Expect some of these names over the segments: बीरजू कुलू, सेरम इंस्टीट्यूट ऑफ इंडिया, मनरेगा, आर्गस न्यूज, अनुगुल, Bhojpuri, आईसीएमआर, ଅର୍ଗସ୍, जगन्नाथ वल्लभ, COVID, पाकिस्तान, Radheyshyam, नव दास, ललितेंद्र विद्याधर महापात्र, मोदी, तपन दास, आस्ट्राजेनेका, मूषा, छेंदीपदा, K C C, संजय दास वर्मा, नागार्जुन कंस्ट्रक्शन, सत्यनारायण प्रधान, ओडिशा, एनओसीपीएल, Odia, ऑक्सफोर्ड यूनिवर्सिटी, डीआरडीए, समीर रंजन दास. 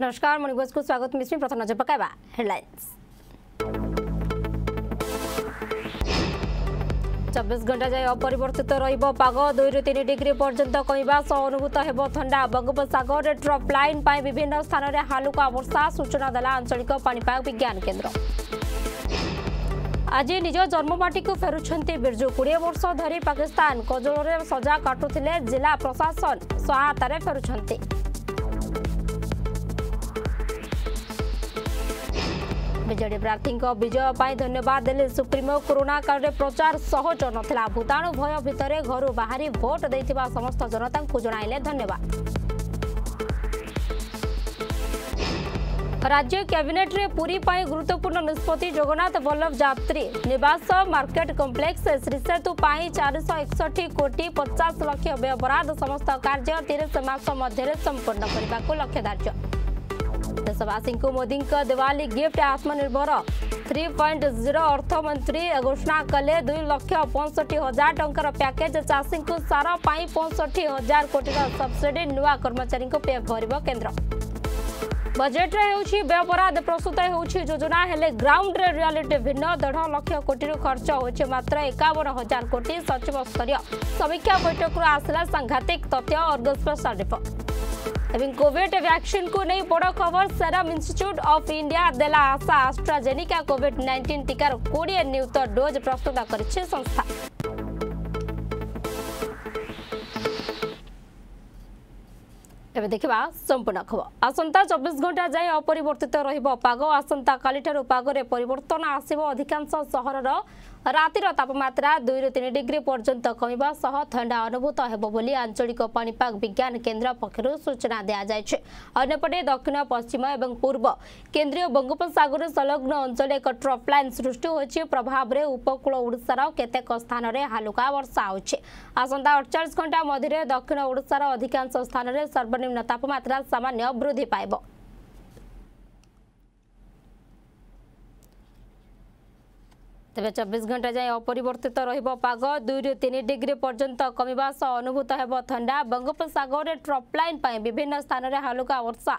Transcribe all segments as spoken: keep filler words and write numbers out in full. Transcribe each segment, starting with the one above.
नमस्कार मणिभोज को स्वागत मिश्री प्रथम नजर पकाइबा हेडलाइंस। चौबीस घंटा जाए अपरिवर्तित रहिब पाग दुई तीन डिग्री पर्यंत कमिबा सह अनुभूत हेब ठंडा। बंगोपसागर ट्रफ लाइन पर विभिन्न स्थान में हालुका वर्षा सूचना देला आंचलिक पाणीपाग विज्ञान केन्द्र। आज निज जन्ममाटी को फेरुंट बिरजू कोड़े वर्ष धरी पाकिस्तान कजोल में सजा काटुले जिला प्रशासन सहायतार फेरुंट। बीजेडी प्रार्थी विजय पर धन्यवाद दे सुप्रीमो। कोरोना काल में प्रचार सहज नाला भूताणु भय भितर घर बाहरी भोट देता समस्त जनता को जणाइले धन्यवाद। राज्य कैबिनेट रे पूरी पाई गुरुत्वपूर्ण निष्पत्ति। जगन्नाथ बल्लभ यात्री निवास मार्केट कम्प्लेक्स श्रीसेतु चार सौ एकसठ कोटी पचास लाख व्यय बराद। समस्त कार्य तीस मास मध्य संपूर्ण करने को लक्ष्यधार्य। देशवासी को मोदी दिवाली गिफ्ट आत्मनिर्भर थ्री पॉइंट जीरो अर्थमंत्री घोषणा कले। दुई लक्ष पंसठ हजार टंकार पैकेज। चाषी को सार पाई पंसठ हजार कोटी सब्सिडी। नुआ कर्मचारी पे भर केन्द्र। बजेट होउछि व्यपराध प्रस्तुत होउछि योजना हेले ग्राउंड रे रियलिटी भिन्न। डेढ़ लाख कोटी खर्च होछि मात्र इक्यावन हजार कोटी। सचिव स्तरीय समीक्षा बैठक रो आसला सांघातिक तथ्य अर्गस स्पेशल रिपोर्ट। एवं कोविड वैक्सीन को नहीं बड़ खबर। सेरम इंस्टीट्यूट ऑफ इंडिया देला आशा। आस्ट्राजेनेका कोविड नाइंटीन टीकार बीस नियुक्त डोज प्रस्तुत करिछि संस्था। एबे देखिबा संपूर्ण खबर। आसंता चौबीस घंटा जाए अपरिवर्तित रहिबो पाग। आसंता काली ठारू पागरे परिवर्तन आसिबो। अधिकांश सहरर रातिर तापमात्रा दुई रु तीन डिग्री पर्यंत कमिबा सह ठंडा अनुभूत हेबो बोली आंचलिक पाणीपाग विज्ञान केन्द्र पक्षरु सूचना दिया जायछि। अन्यपटे दक्षिण पश्चिम एवं पूर्व केन्द्रीय बंगोपसागर संलग्न अंचल एक ट्रफ लाइन सृष्टि होछि। प्रभाव रे उपकूल ओडिसा केतेक स्थान रे हालुका वर्षा होछि। आसंता अड़चालीस घंटा मध्य दक्षिण ओडिसा अधिकांश स्थान रे सर्वनिम्न तापमात्रा सामान्य वृद्धि पाइबो। तेज चौबीस घंटा जाए अपरिवर्तित रग। दुई रु तीन डिग्री पर्यंत कमिबा सह अनुभूत हेब ठंडा। बंगोपसागर ट्रफ लाइन पर विभिन्न स्थान में हालुका वर्षा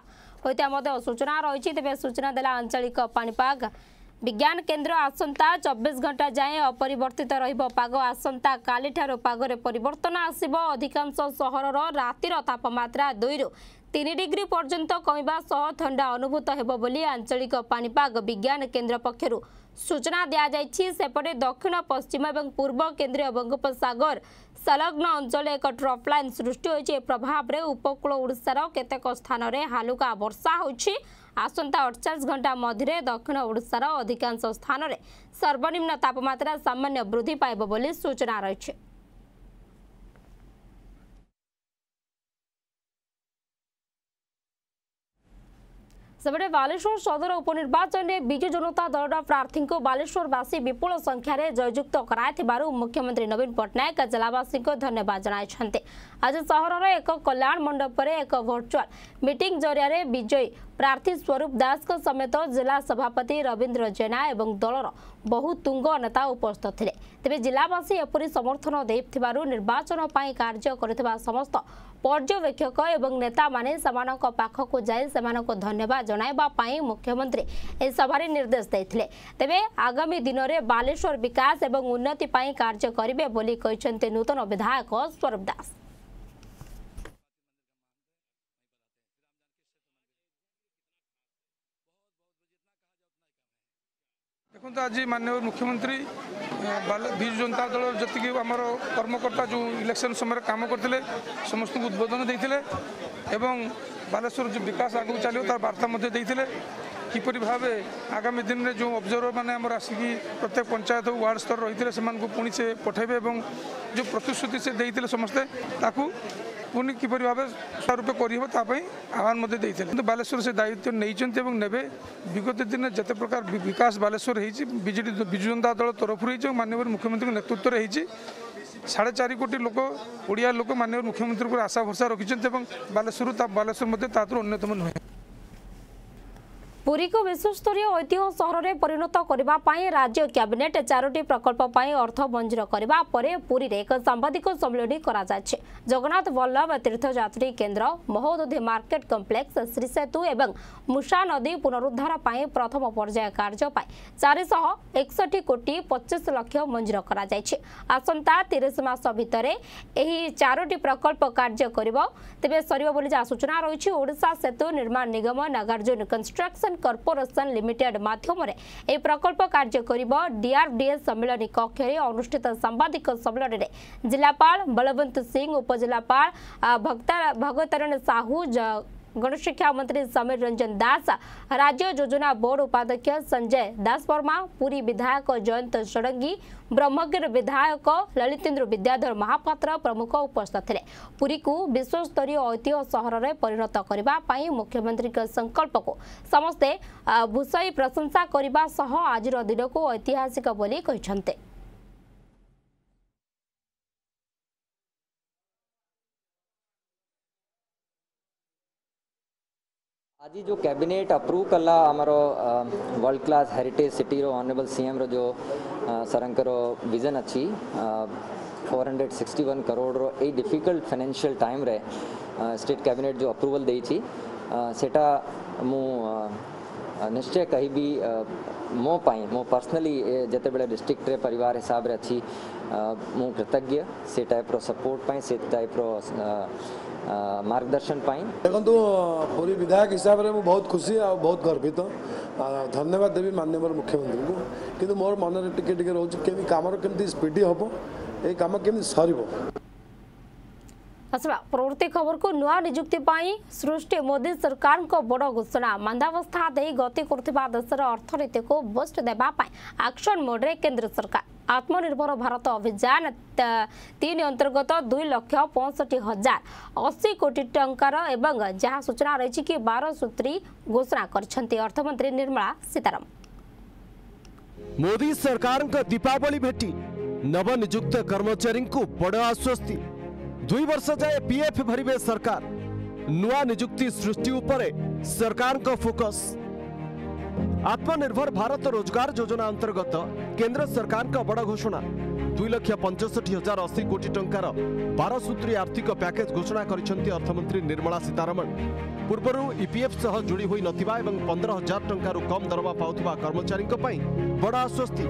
होता सूचना रही। तेज सूचना देला आंचलिक पाणीपाग विज्ञान केन्द्र। आसंता चौबीस घंटा जाए अपरिवर्तित रग। आसंता काली ठारू पागरे परिवर्तन आसिबो। अधिकांश सहरर रातिर तापमात्रा दुई रु तीन डिग्री पर्यंत कमिबा सह ठंडा अनुभूत हेब बोली आंचलिक पाणीपाग विज्ञान केन्द्र पक्षरु सूचना दिया जायछि। सेपटे दक्षिण पश्चिम एवं पूर्व केन्द्रीय बंगोपसागर संलग्न अंचल एक ट्रफ लाइन सृष्टि होछि। प्रभाव रे उपकूल ओडिसा केतेक स्थान रे हालुका वर्षा होछि। आसंता अड़चालीस घंटा मध्य दक्षिण ओडिसा अधिकांश स्थान रे सर्वनिम्न तापमात्रा सामान्य वृद्धि पाइबो बोली सूचना रहिछि। सबरे बालेश्वर सदर उपनिर्वाचन में विजु जनता दल प्रार्थी को बालेश्वरवासी विपुल संख्यार जयजुक्त करायथिबारु मुख्यमंत्री नवीन पट्टनायक जिलावासी को धन्यवाद जनाइछन्ते। आज शहर एक कल्याण मंडप रे एक वर्चुअल मीटिंग जरिया विजयी प्रार्थी स्वरूप दास को समेत जिला सभापति रविंद्र जेना एवं दलर बहु तुंग नेता उपस्थित थिले। तेबे जिलावासी एपरी समर्थन देथिबारु निर्वाचन पई कार्य करथिबा समस्त पर्यवेक्षक एवं नेता माने समानक पाखक जाय समानक धन्यवाद जणाइबा पई मुख्यमंत्री ए सभारे निर्देश दैथिले। तेबे आगामी दिन में बालेश्वर विकास एवं उन्नति पई कार्य करिवे बोली कहिसन्ते नूतन विधायक स्वरूप दास। देखो आज माननीय मुख्यमंत्री बीजू जनता दल जी आमर कर्मकर्ता जो इलेक्शन समय काम करते समस्त उद्बोधन देते एवं बालेश्वर जो विकास आगे चलो तार वार्ता किपर भाव आगामी दिन में जो ऑब्जर्वर मैंने आसिक प्रत्येक पंचायत हो वार्ड स्तर रही से पुणी से पठेबे और जो प्रतिश्रुति से देते समस्ते पुणी किपर भाव स्वरूप करहब आह्वान किंतु बालेश्वर से दायित्व नहीं नेबे। विगत दिन में जिते प्रकार विकास बालेश्वर होती बीजेडी बीजू जनता दल तरफ रही माननीय मुख्यमंत्री के नेतृत्व में होती। साढ़े चार कोटी लोक ओडिया लोक माननीय मुख्यमंत्री को आशा भरोसा रखिंट बालेश्वर बालेश्वर अन्यतम नुहे। पुरी को विश्वस्तरीय ऐतिह्य सहर में परिणत करने राज्य कैबिनेट चारोटी प्रकल्प पर अर्थ मंजूर करने पुरी में एक सांबादिक सम्मेलन कराई। जगन्नाथ वल्लभ तीर्थयात्री केन्द्र, महोदधि मार्केट कम्प्लेक्स, श्रीसेतु एवं मूषा नदी पुनरुद्धार पर प्रथम पर्याय कार्य चार शह एकसठ कोटी पच्चीस लक्ष मंजूर करसंता तीस मस भर चारोटी प्रकल्प कार्य करे सर सूचना रही। ओडिशा सेतु निर्माण निगम नागार्जुन कंस्ट्रक्शन कॉर्पोरेशन लिमिटेड माध्यम ए प्रकल्प कार्य करिबो। डीआरडीए सम्मेलन कक्ष में अनुष्ठित सांबादिक सम्मेलन में जिलापाल बलवंत सिंह, उपजिलापाल भगतरण साहू, गणशिक्षा मंत्री समीर रंजन दास, राज्य योजना बोर्ड उपाध्यक्ष संजय दास वर्मा, पुरी विधायक जयंत षडंगी, ब्रह्मगिर विधायक ललितेंद्र विद्याधर महापात्र प्रमुख उपस्थित थे। पुरी को विश्वस्तरीय ऐतिह्य सहर में परिणत करने मुख्यमंत्री संकल्प को समस्ते भूषाई प्रशंसा करने सह आज दिन को ऐतिहासिक बोली कहते। आज जो कैबिनेट अप्रूव कला आमर वर्ल्ड क्लास हेरिटेज सिटी रो ऑनरेबल सीएम रो जो सरंकर विजन अच्छी चार सौ इकसठ करोड़ रो ए डिफिकल्ट फाइनेंशियल टाइम रे स्टेट कैबिनेट जो अप्रूवल दे छी सेटा मु निश्चय कही भी मो पाई मो पर्सनली जते बड़े डिस्ट्रिक्ट रे परिवार हिसाब रे अच्छी मु कृतज्ञ से टाइप रो सपोर्ट पाई, से टाइप रो मार्गदर्शन पाई। देखो पूरी विधायक हिसाब रे मु बहुत खुशी और बहुत गर्वित। धन्यवाद देवी माननीय मुख्यमंत्री को, किंतु मोर मन टिके टिके रोज केमी कामर केमती स्पीडी हबो, ए काम केमती सरीबो। असवा प्रवृत्ति खबर को नुआ निजुक्ति पाई सृष्टि मोदी सरकार को बड़ घोषणा। मंदावस्था दे गति करथिबा देशर अर्थनीति को बूस्ट देबा पाई एक्शन मोड रे केंद्र सरकार। आत्मनिर्भर भारत अभियान तीन अंतर्गत दुई लक्ष पैंसठ हजार अशी कोटी टंकार एवं जहाँ सूचना रही कि बारह सूत्री घोषणा करछंती अर्थमंत्री निर्मला सीतारामन। मोदी सरकार का दीपावली भेटी नवनियुक्त कर्मचारी को बड़ आश्वस्ति। दुई वर्ष जाए पीएफ भरवे सरकार। नुआ निजुक्ति सृष्टि उपरे सरकार का फोकस। आत्मनिर्भर भारत रोजगार योजना अंतर्गत केंद्र सरकार का बड़ा घोषणा दुई लक्ष पंचष्टि हजार अशी कोटी टंकार बारह सूत्री आर्थिक पैकेज घोषणा करिसेंती अर्थमंत्री निर्मला सीतारामन। पूर्वरू ईपीएफ सह जोड़ी होई नथिबा एवं पंद्रह हजार टंकार कम दरमा पाउथिबा कर्मचारी को पाई बड़ा आश्वस्ति।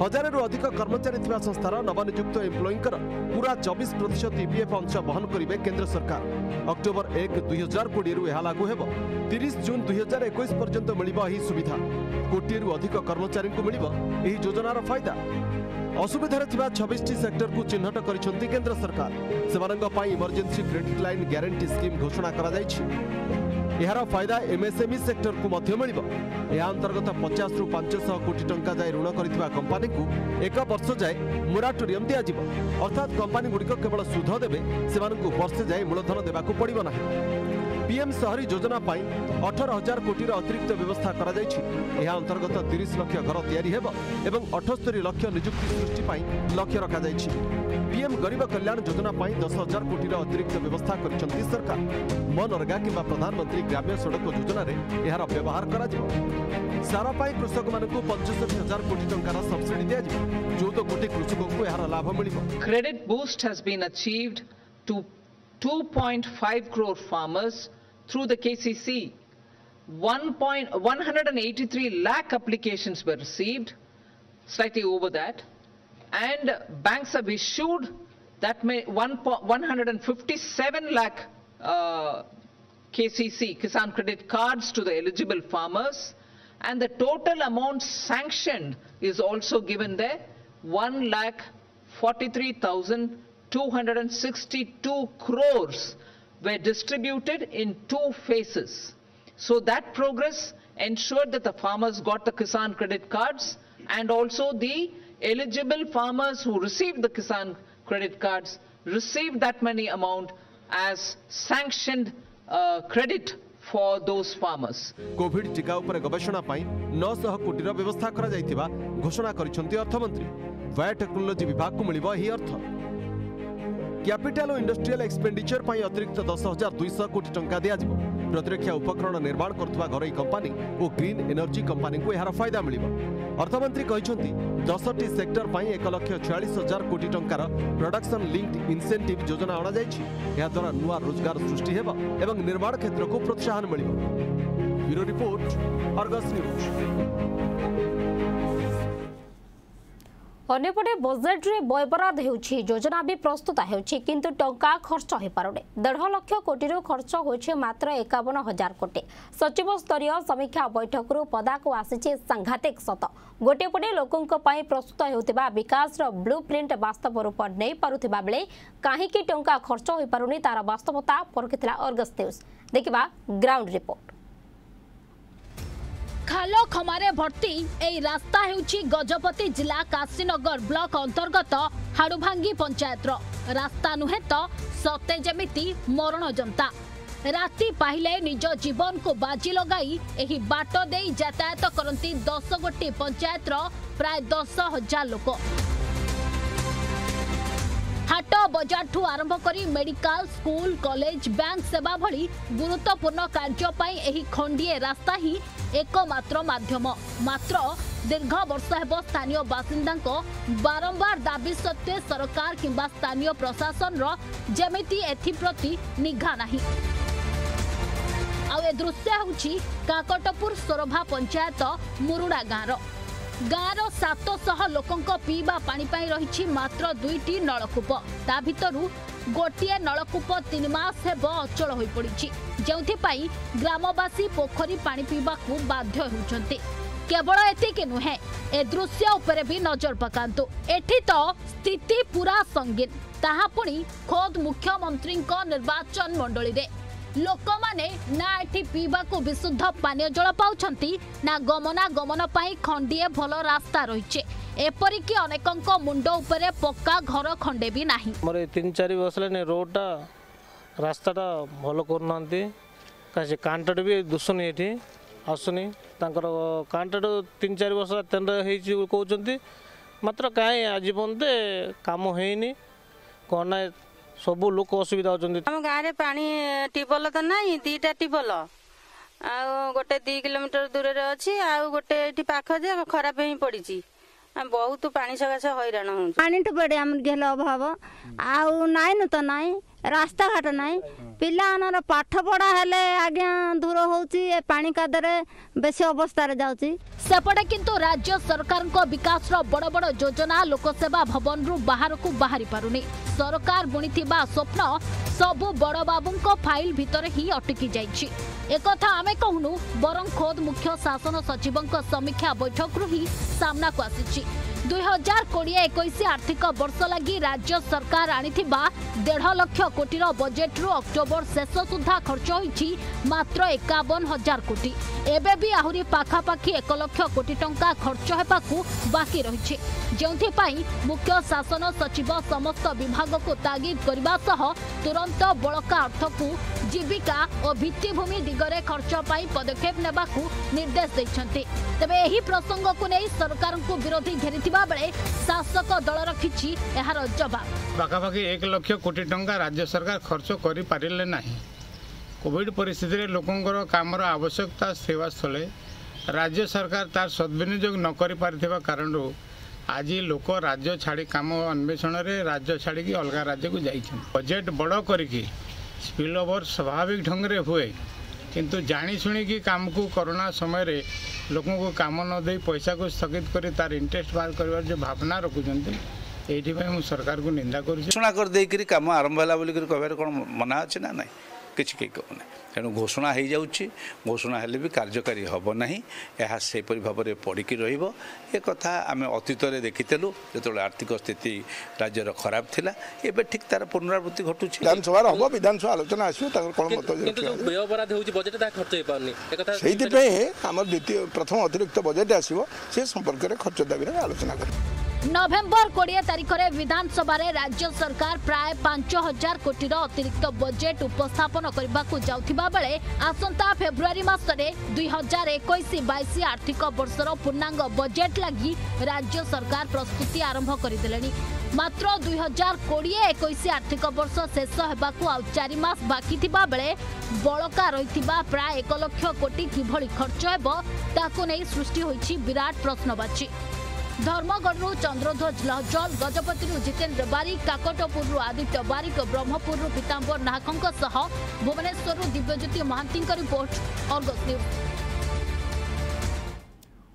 हजार रु अधिक कर्मचारी थिबा संस्थार नवनियुक्त एम्प्लॉईंकर पूरा चौबीस प्रतिशत ईपीएफ अंश बहन करेंगे केंद्र सरकार। अक्टोबर एक दुई हजार कोटी यह लागू होब। तीस जून दुई हजार एक पर्यंत मिलिबा एही सुविधा। कोटी रु अधिक कर्मचारी को मिलिबा एही योजनार फायदा। असुविधार थिबा छब्बीस टी सेक्टर को चिन्हट करिसेंती केंद्र सरकार। सेमानंक पाई emergency credit line guarantee scheme घोषणा करा जाइछि। यार फायदा एमएसएमई सेक्टर को मध्य मिलिबा। या अंतर्गत पचास रु पाँच सौ कोटी टंका जाए ऋण करितबा कंपनी को एक वर्ष जाए मोराटोरियम दिया जिवो। अर्थात कंपनी गुड़िक केवल सुध देबे, सेमानंकु वर्ष जाए मूलधन देबाकु पड़िबो नाही। पीएम शहरी योजना पाई अठारह हजार कोटी अतिरिक्त व्यवस्था करा जाइछि। या अंतर्गत तीस लाख घर तैयारी हेबो एवं अठहत्तर लाख नियुक्ति सृष्टि पाई लक्ष्य रखा जाइछि। पीएम गरीब कल्याण योजना पाई दस हजार कोटी अतिरिक्त व्यवस्था करछंती सरकार। मनरेगा किंवा प्रधानमंत्री ग्राम्य सड़क योजना रे यार व्यवहार करा जिवो। सारा पाई कृषक मानकु पचहत्तर हजार कोटी टंका सब्सिडी दिया जिवो। चौदह कोटी कृषकों को यार लाभ मिलिबो। Credit boost has been achieved to two point five crore farmers through the KCC. one point one eight three lakh applications were received, slightly over that. And banks have issued that may one hundred fifty-seven lakh uh, K C C Kisan Credit Cards to the eligible farmers, and the total amount sanctioned is also given there one lakh forty-three thousand two hundred sixty-two crores were distributed in two phases. So that progress ensured that the farmers got the Kisan Credit Cards, and also the eligible farmers who received the Kisan Credit Cards received that many amount as sanctioned uh, credit for those farmers. COVID टीका ऊपर गवेषणा पाई नौ सौ कोटी व्यवस्था करा जाइतिबा घोषणा करिसंती अर्थमंत्री। Biotechnology विभाग को मिलिबा ही अर्थ। कैपिटाल और इंडस्ट्रियल एक्सपेंडिचर पर अतिरिक्त दस हजार दुईश कोटी टंका दिजाव प्रतिरक्षा उपकरण निर्माण करुवा घरोई कंपानी और ग्रीन एनर्जी कंपानी को यार फायदा मिल। अर्थमंत्री कहते दस टी सेक्टर पर एक लाख छियालीस हजार कोटी टंकार प्रोडक्शन लिंक्ड इंसेंटिव योजना अणाद्वारा नुआ रोजगार सृष्टि एवं निर्माण क्षेत्र को प्रोत्साहन मिल। Bureau report आर्गस न्यूज। अन्यपटे बजेट रे बयबराद होउछि, योजना भी प्रस्तुत होउछि किंतु टंका खर्च हो पारुने। डेढ़ लाख कोटी रो खर्च होछि मात्र इक्यावन हजार कोटी। सचिव स्तरीय समीक्षा बैठक रु पदाक आसीछि सांघातिक सत। गोटेपटे लोकंक पई प्रस्तुत हेउतिबा विकास रो ब्लूप्रिंट वास्तव रूप नै पारुथिबा बेले काहेकि टंका खर्च हो पारुनी तार वास्तवता परखितला आर्गस न्यूज। देखिबा ग्राउंड रिपोर्ट। खाल खमारे भर्ती ए रास्ता हेउछि गजपति जिला काशीनगर ब्लॉक अंतर्गत हाडुभांगी पंचायत। रास्ता नुहे तो सते जेमिति मरण जनता राति पाहिले निज जीवन को बाजी लगाई एही बाट देई यातायात करंती दस गोटी पंचायत प्राय दस हजार लोक। हाट बजार आरंभ करी मेडिकल स्कूल कॉलेज बैंक सेवा भली गुरुत्वपूर्ण कार्य पई एही खंडिए रास्ता ही एकमात्र माध्यम। मात्र दीर्घ वर्ष हेब स्थानीय बासिंदांक बारंबार दाबी सत्वे सरकार किंबा स्थानीय प्रशासन रो जेमिति एथिप्रति निघा नाही। आउ ए दृश्य होउछि काकटपुर सोरभा पंचायत मुरुडा गाँव। गाँव सात सौ लोकंक पीवा पानी पाई रही मात्र दुईटी नलकूप। ता भितरु गोटे नलकूप तीन मास हेब अचल हो पड़ी, जोपाई ग्रामवासी पोखरी पानी पीवा को बाध्य होउछन्ते। केवल एति नुहे ए दृश्य उपरे भी नजर पकांतु, एठी तो स्थिति पूरा संगीन। ताहा पुणी खोद मुख्यमंत्री निर्वाचन मंडली रे लोक माने ना एठी पीवा को विशुद्ध पानी जल पाउछन्ती ना गमना गमन पाई खंडिए भल रास्ता रहीचे। एपरिकी अनेकंक मुंड उपरे पक्का घर खंडे भी नाही। मोर तीन चार वर्ष ले रोडटा रास्ताटा भल करनांती कासे कांटड भी दुसुनी एठी आसुनी तांकर कांटड तीन चार वर्ष तेंडर हेची कहउचंती मात्र काई आजीवनते काम हेइनी कोना सबु लोक असुविधा होचंती। हम गारे पानी टिबल त नाही, दीटा टिबल आ गोटे दो किलोमीटर दूर रे अछि आ गोटे एठी पाखो जे खराब हेई पड़ीची। हम बहुत पानी सगासे हैरान होउ, पानी तो बड़े हम गेल अभाव आ नाइ न त नाइ रास्ता घाट नाई। पिला पाठ पढ़ा हेले आज्ञा दूर होउची ए पानी कादरे बेसी अवस्था रे जाउची। सेपटे किंतु राज्य सरकार को विकास रो बड़ बड़ योजना लोकसेवा भवन रु बाहर को बाहरी पारुनी। सरकार बुणीथिबा स्वप्न सबु बड़ बाबू को फाइल भितर ही अटकी जाइछि। एकथा आमे कहनु बरं खोद मुख्य शासन सचिव समीक्षा बैठक रु ही सामना को आसीछि। दुई हजार कोड़े इक्कीस आर्थिक वर्ष लगी राज्य सरकार आनीथिबा डेढ़ लाख कोटी बजेट रु अक्टोबर शेष सुधा खर्च होइछि मात्र इक्यावन हजार कोटी। एबे भी आहुरी पाखापाखी एक लाख कोटी टंका खर्च हेबाकू बाकी रहिछि, जोंथि पई मुख्य शासन सचिव समस्त विभाग को तागिद करबा सह तुरंत बळका अर्थ को जीविका और भित्तिभूमि दिगरे खर्च पई पदक्षेप नेबाकू निर्देश दैछन्ते। तबे एही प्रसंग को नै सरकार को विरोधी घेरि शासक दल रखी यार जवाब। पाखापाखि एक लाख कोटी टंका राज्य सरकार खर्च कर पारे ना। कोविड परिस्थिति में लोकों कामर आवश्यकता सेवा स्थले राज्य सरकार तार सद्विनियोग न कर पार कारण आज लोक राज्य छाड़ी काम अन्वेषण में राज्य छाड़ी अलग राज्य को जा। बजेट बड़ करके स्पिल ओवर स्वाभाविक ढंग से हुए किंतु जानी सुनी कि काम को कोरोना समय रे लोगों को काम न दे पैसा को स्थगित कर तार इंटरेस्ट बाहर कर जो भावना रखुंट ये सरकार को निंदा करोषणा कर दे कि काम आरंभ है कह मना अच्छे ना ना किसी कहीं कहना तेणु घोषणा हो जाऊँगी घोषणा हेल्ले भी कार्यकारी हम ना यह सेपरी भाव में पड़ी रही कथा आम अतीत देखीलु जो आर्थिक स्थिति राज्यर खराब थी एवं ठीक तार पुनरावृत्ति घटू विधानसभा हम विधानसभा आलोचना आसपराध हो बजेट खर्च हो पार से आम द्वितीय प्रथम अतिरिक्त बजेट आसो से संपर्क में खर्च दाबी आलोचना कर। नवेम्बर कोड़े तारीख में विधानसभा राज्य सरकार प्राय पांच हजार कोटी अतिरिक्त बजेट उपस्थापन करने जाऊा बेले आसंता फेब्रुआरी मसने दुई हजार एक बैश आर्थिक वर्षर पूर्णांग बजेट लगी राज्य सरकार प्रस्तुति आरंभ करदे मात्र दुई हजार कोड़े एक आर्थिक वर्ष शेष होगा आउ चारिमास बाकी बेले बलका रही प्राय एक लक्ष कोटी किभली खर्च होगा नहीं सृष्टि होई विराट प्रश्नवाची। धर्मगढ़ चंद्रध्वज लहजल गजपति जितेन्द्र बारिक काकटपुर आदित्य बारिक ब्रह्मपुर पीतांबर नाहकों सह Bhubaneswar Divyajyoti Mahanti report आर्गस न्यूज।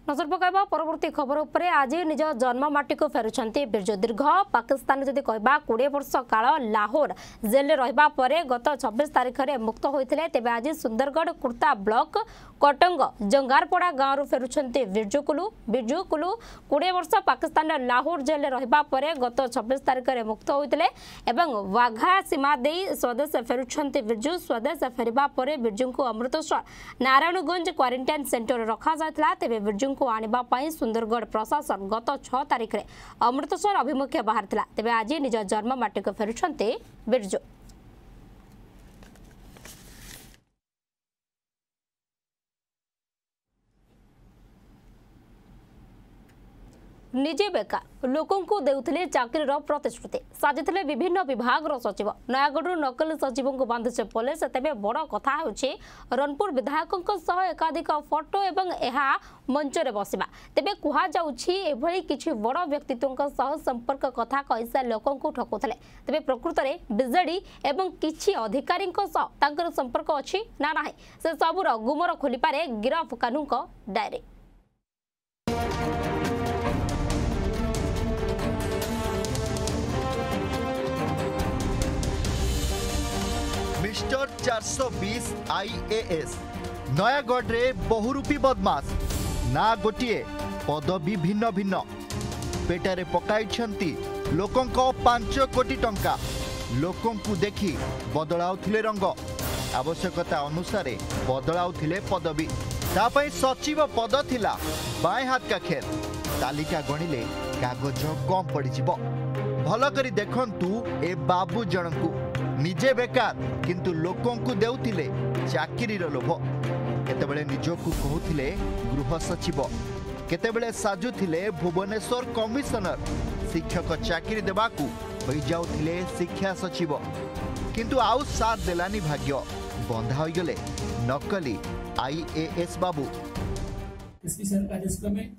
नजर पकड़ परवर्ती खबर उपर आज निज जन्ममाटी को फेरुंट बीरजू दीर्घ पाकिस्तान जदि कह कोड़े वर्ष काल लाहौर जेल रहा गत छब्बीस तारीख में मुक्त होते तेज आज सुंदरगढ़ कुर्ता ब्लॉक कटंग जंगारपड़ा गांव फेरुंट बीरजू कुलू बीरजू कुलू कोड़े वर्ष पाकिस्तान लाहौर जेल रहा गत छब्बीस तारीख में मुक्त होते वाघा सीमा दे स्वदेश फेरुंट बीरजू स्वदेश फेरवा बीरजू को अमृतसर नारायणगंज क्वारंटाइन सेंटर रखा जाता तेज बीरजू को आनिबा पाई सुंदरगढ़ प्रशासन गत छह तारीख में अमृतसर अभिमुखे बाहर थिला तेबे आज निज जन्ममाटी को फेरुछन्ते बीरजू। निजे बेकार लोकंकु देउथिले चाकरीर प्रतिश्रुति साजिथिले विभिन्न विभागर सचिव नयागढ़ नकली सचिव को बांधिछे पुलिस तेबे बड़ कथा होछि रनपुर विधायकों सह एकाधिक फोटो एवं एहा मंचरे बसवा तेबे कुहा जाउछि एभली किछि बड़ व्यक्तित्वक सह संपर्क कथा कैसा लोकंकु ठकुथले तेबे प्रकृत रे बीजेडी एवं किछि अधिकारीक सह तांकर संपर्क अछि ना नाही से सबुर गुमर खोली पारे गिरफ कानूनक डायरी। मिस्टर चार सौ बीस आईएएस नयागढ़ बहुरूपी बदमाश ना गोटे पदवी भिन्न भिन्न पेटारे पकाई लोकों पांच कोटी टंका लोकों को देखी बदलाउथिले रंग आवश्यकता अनुसार बदलाउथिले पदवी तापाई सचिव पद थिला बाएं हाथ का खेल तालिका गणिले कागज कम पड़िजिबो भल करी देखंतु ए बाबू जनकू निजे बेकार किंतु लोकों को देउथिले चाकरीर लोभ केतेबेले निजोकु कहूथिले गृह सचिव केतेबेले साजुथिले भुवनेश्वर कमिशनर शिक्षक चाकरी देबाकू होई जाउथिले शिक्षा सचिव किंतु आउ साथ देलानी भाग्य बंधा होई गेले नकली आईएएस बाबू। स्पेशल कार्यक्रम में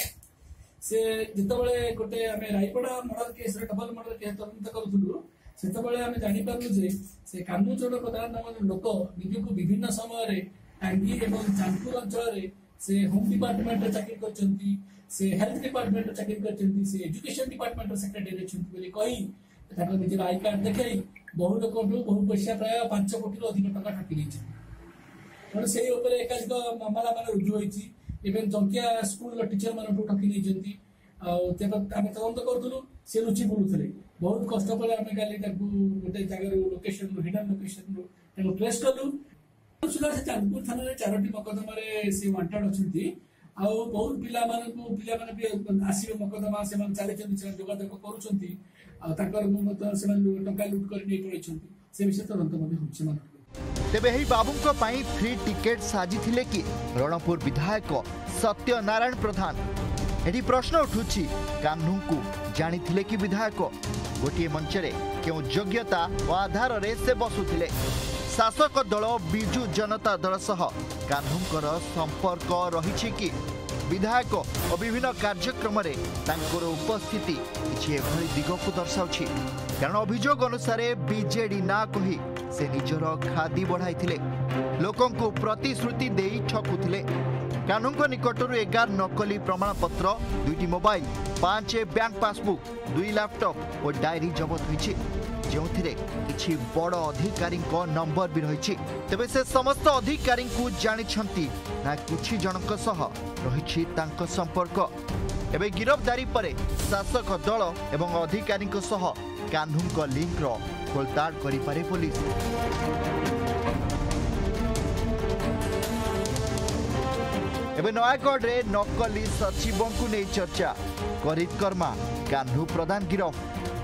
से जेतेबेले गोटे हमें रायपड़ा मर्डर केस रे डबल मर्डर केस तदंत करथुलु सेतबेले आमे जानि पारलु जे से कानूनजोड़ प्रधान लोक निजको विभिन्न समय टांगी एवं चांदपुर अंचल से होम डिपार्टमेंट चाकरी करछंती से हेल्थ डिपार्टमेंट चाकरी करछंती से एजुकेशन डिपार्टमेंट सेक्रेटरी छंती बोली कहि ताको निजर आई कार्ड देखई बहु लोक बहु पैसा प्राय पांच कोटी अधिक टका ठकी दैछन और सेही ऊपर एकाधिक मामला मान रुजु होईची एवं जंकिया स्कूल टीचर मानू ठकी दैछंती आ तेबत आमे तदंत करथुलु से रुचि बोलुथले बहुत कष्ट पर आमे गाली ताकू गोटे जागर लोकेशन रो हिडन लोकेशन रो ताकू ट्रेस करलु सुला से चांदपुर थाना रे चारोटी मकदमा रे से वांटेड अछंती आ बहुत पिला मान को पिला मान भी आसीबे मकदमा से मान चाले चली चला जोगाजोग करूछंती आ ताकर मत से मान टंका लूट कर नै करछंती से विषय तुरंत मध्ये होछि मान तेबे ही बाबू को पाई फ्री टिकट साजी थिले कि रणपुर विधायक सत्यनारायण प्रधान एडी प्रश्न उठुछि कान्हू को जानी थिले कि विधायक गोटे मंचरे क्यों योग्यता और आधार से बसुले शासक दल बिजु जनता दल सह कान्हूंकर संपर्क रही कि विधायक और विभिन्न कार्यक्रम उपस्थिति किसी एभली दिगकू दर्शाऊँ कारण अभियोग अनुसार बीजेडी ना कही से निजर खादी बढ़ाई लोकंकु प्रतिश्रुति दे ठकुले कान्हूं निकटर एगार नकली प्रमाणपत्र दुईटी मोबाइल पांच बैंक पासबुक दुई लैपटॉप और डायरी जबत होती जो कि बड़ अधिकारी नंबर भी रही तेबे से समस्त अधिकारी को जानी ना किसी जनक सह रही संपर्क एवं गिरफ्तारी पर शासक दल एवं अधिकारी सह कान्हूं लिंक्र खोलताड़ करे पुलिस। एवं नयागढ़ नकली सचिवों को नहीं चर्चा करित कर्मा कान्हू प्रधान गिरफ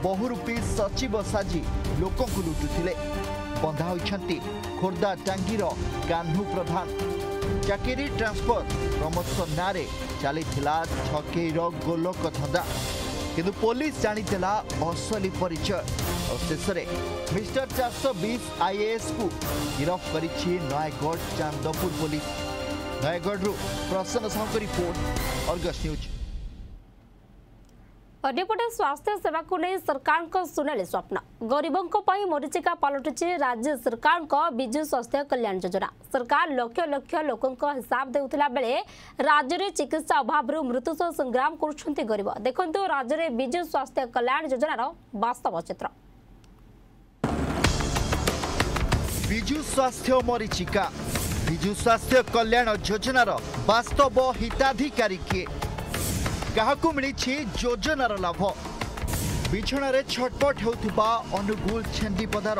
बहुरूपी सचिव साजी लोक लुटुले बंधा होती खोर्धा टांगीर कान्हू प्रधान चाकरी ट्रांसफर प्रमोशन ना चली छकेईर गोलक धंदा किंतु पुलिस जानीदेला असली परिचय और शेषे मिस्टर चार सौ बीस आईएएस को गिरफ कर नयगढ़ चांदपुर पुलिस। नयगढ़ प्रसन्न साहू की रिपोर्ट आर्गस न्यूज। अनेपटे स्वास्थ्य सेवा को नहीं सरकार सुनेले स्वप्न गरीबों पर मरीचिका पलटुची राज्य सरकार विजु स्वास्थ्य कल्याण योजना। सरकार लक्ष लक्ष लोकों हिसाब देउतला बेले राज्य में चिकित्सा अभाव मृत्यु सह संग्राम करुछंती गरीब। देखंतु राज्य में विजु स्वास्थ्य कल्याण योजनार वास्तव चित्र। विजु स्वास्थ्य मरीचिका विजु स्वास्थ्य कल्याण योजनार वास्तव हिताधिकारी किए काहकु मिली योजनार लाभ। बिछणारे छटपट होउथिबा अनुगुल छेंदीपदार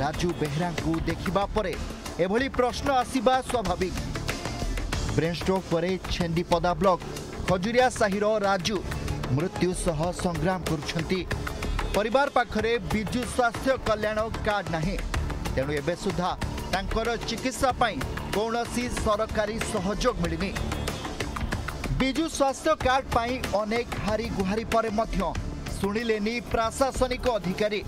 राजू बेहरा को देखिबा परे एभली प्रश्न आसीबा स्वाभाविक। ब्रेन स्ट्रोक परे छेंदीपदा ब्लॉक खजुरिया साहिर राजू मृत्यु सह संग्राम करुछंती। परिवार पाखरे विजु स्वास्थ्य कल्याण कार्ड नाही तेणु एबे सुधा तांकर चिकित्सा पई कोनोसी सरकारी सहयोग मिलनी। विजु स्वास्थ्य कार्ड पाई अनेक हारी गुहारी पर शुणिले प्रशासनिक अधिकारी।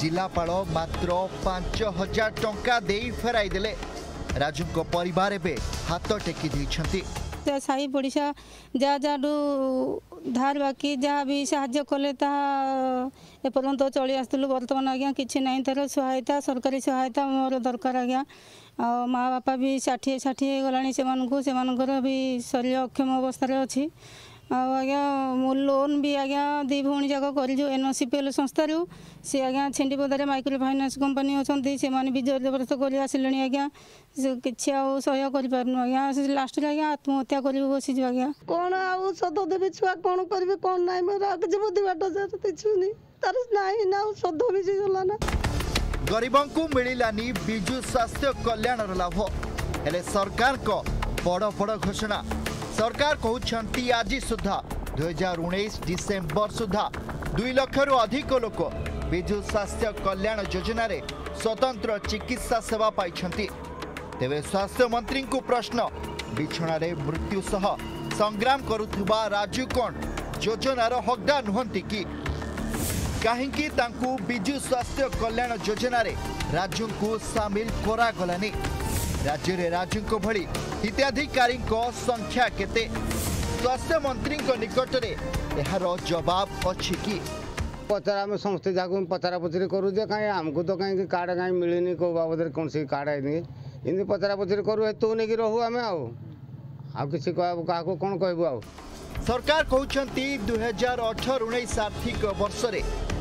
जिलापाल मात्र पांच हजार टंका दे फेराई देले। राजू को परिवार एबे हाथ टेकी दैछंती। साई पड़िशा जा जाडू धार बाकी जहाँ भी साहाय्य कले एपर्यंत चली आसलु। बर्तमान आज्ञा किसी ना तरह सहायता सरकारी सहायता मोर दरकार आज्ञा। आ माँ बापा भी षाठी षाठी गलानी से मानकु से मानकर भी शरीर अक्षम अवस्था अच्छी। आज्ञा मो लोन भी आज्ञा दी भौणी जाक करू एनओसीपीएल संस्थारू सी आज्ञा छेंडीपदार माइक्रो फाइनान्स कंपनी अच्छा से भी जोर जबरदस्त कर आसिले। आज्ञा किसी आह्य करूँ आज्ञा लास्ट आज्ञा आत्महत्या कर बसीजु। आज्ञा कौन आध देवी छुआ कौन करेंगे कौन ना मेरा आज बुद्धि बाट देखुनि तार ना सध भी गलाना। गरीबों को मिलानी विजु स्वास्थ्य कल्याण लाभ हेले सरकार को बड़ बड़ घोषणा। सरकार कहते आज सुधा दुई हजार उन्नीस डिसेम्बर सुधा दुई लाख रु अधिक लोक विजु स्वास्थ्य कल्याण योजना रे स्वतंत्र चिकित्सा सेवा पाई। तेरे स्वास्थ्य मंत्री को प्रश्न बिछणार मृत्यु सह संग्राम करुवा राजू कौन योजनार हकदार नुहंती कि कहीं तांकू विजु स्वास्थ्य कल्याण योजन राज्यों को सामिल करागलानी। राज्य में राज्यों को भली हिताधिकारी संख्या केते स्वास्थ्य मंत्री निकट में यार जवाब अच्छी कि पचरा में समस्ते जहाँ पचरा पचरी करूँ कहीं आमको तो कहीं कार्ड कहीं मिलनी कौ बाबद कौन सी कार्ड इनकी पचरा पचरी करूँ तू नहीं रू आम आसी क्या कौन कहूँ। सरकार कहते दुई हजार अठर उन्नीस आर्थिक वर्ष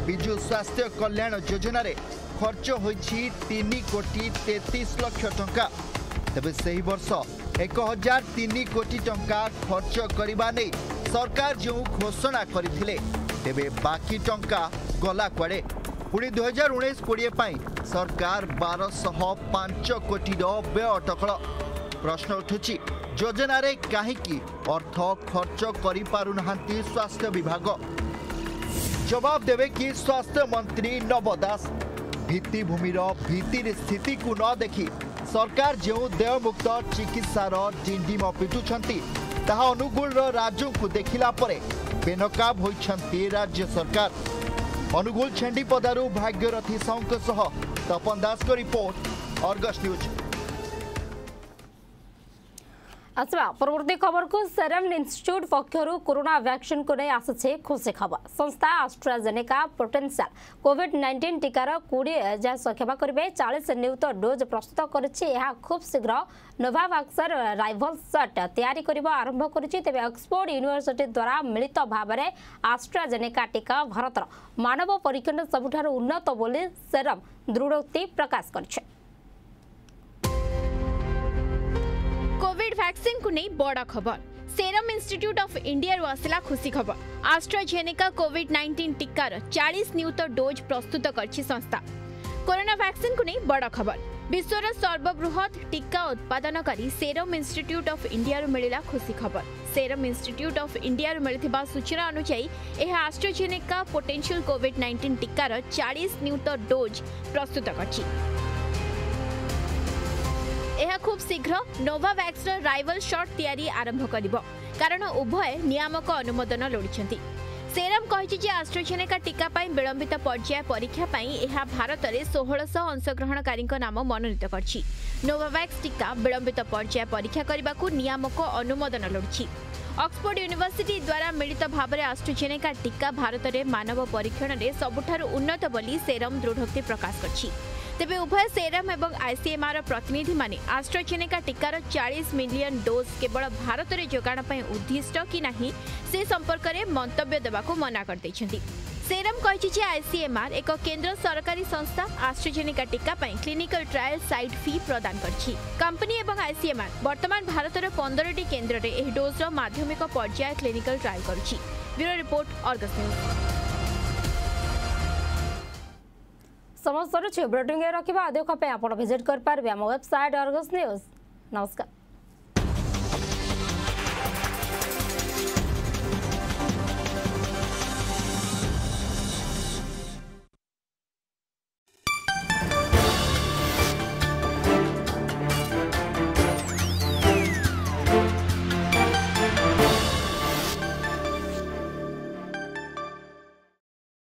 विजु स्वास्थ्य कल्याण योजन खर्च होती तीन कोटी तेतीस लक्ष टंका। तेबे सही वर्ष एक हजार तीन कोटी टंका खर्च करने नहीं सरकार जो घोषणा करते तेबे बाकी टंका गला कुआडे। पुणी दुई हजार उन्नीस कोड़े सरकार बारह सौ पांच कोटी व्यय अटकल। प्रश्न उठुची योजन कहीं अर्थ खर्च करना स्वास्थ्य विभाग जवाब देवे कि स्वास्थ्य मंत्री नव दास। भित्तिभूमि भित्तिर स्थिति को न देखि सरकार जो देयमुक्त चिकित्सार डिंडिम पिटुंट ता अनुगुल राज्यों को देखिला परे बेनकाब होती राज्य सरकार। अनुगुल छेंडीपदारू भाग्यरथी साहू सह तपन दास को रिपोर्ट आर्गस न्यूज। आसवा परवर्ती खबर को सेरम इंस्टीट्यूट पक्षर कोरोना वैक्सीन को नहीं आसी खुशी खबर। संस्था आस्ट्राजेनेका पोटेंशियल कोविड नाइंटीन टीकार कोड़े हजार सक्षम करेंगे चालीस नियुक्त डोज प्रस्तुत कर खूब शीघ्र नोभावाक्सर राइवल सट तैयारी आरंभ कर। तेज ऑक्सफोर्ड यूनिवर्सिटी द्वारा मिलित भाव में आस्ट्राजेनेका टीका भारत मानव परीक्षण सबुठ उन्नत बोली सेरम दृढ़ोक्ति प्रकाश कर। कोविड वैक्सीन को नहीं बड़ा खबर। सेरम इंस्टीट्यूट ऑफ इंडिया रो आसला खुशी खबर। आस्ट्राजेनेका कोविड नाइंटीन टीकार चालीस नियुक्त डोज प्रस्तुत करछि संस्था। कोरोना वैक्सीन को नहीं बड़ा खबर। विश्वर सर्वबृहत टीका उत्पादनकारी सेरम इंस्टिट्यूट ऑफ इंडिया मिला खुशी खबर। सेरम इंस्टिट्यूट ऑफ इंडिया मिलता सूचना अनुसायी यह आस्ट्राजेनेका पोटेंशियल कोविड नाइंटीन टीकार चालीस नियुक्त डोज प्रस्तुत करूब शीघ्र नोवावैक्सर राइवल शॉट या आरंभ कर कारण उभय नियामक अनुमोदन लोड़ी। सेरम कही आस्ट्राजेनेका टीका विलंबित पर्याय परीक्षा यह भारत में सोलह सौ अंशग्रहणकारी नाम मनोनीत कर नोवावैक्स टीका विलंबित पर्याय परीक्षा करने को नियामक अनुमोदन लोड़ी। ऑक्सफोर्ड यूनिवर्सिटी द्वारा मिलित भाव में आस्ट्राजेनेका टीका भारत में मानव परीक्षण में सबुठार उन्नत बोली सेरम दृढ़ोक्ति प्रकाश कर तेबे उभय सेरम और आईसीएमआर प्रतिनिधि माने आस्ट्राजेनेका टीकार चालीस मिलियन डोज केवल भारत में जोगाण पर उद्दिष्ट कि नहीं से संपर्क में मंतव्य देवा को मना कर देछंती। सेरम कही आईसीएमआर एक केंद्र सरकारी संस्था आस्ट्राजेनेका टीका क्लिनिकल ट्रायल साइट फी प्रदान करछि। कंपनी और आईसीएमआर वर्तमान भारत में पंद्रह टी केन्द्र में यह डोज्र माध्यमिक पर्याय क्लिनिकल ट्रायल करछि। Bureau report आर्गस न्यूज। समस्त ब्रेकिंग रखा देखा आप विजिट कर पार्टी आम वेबसाइट आर्गस न्यूज। नमस्कार।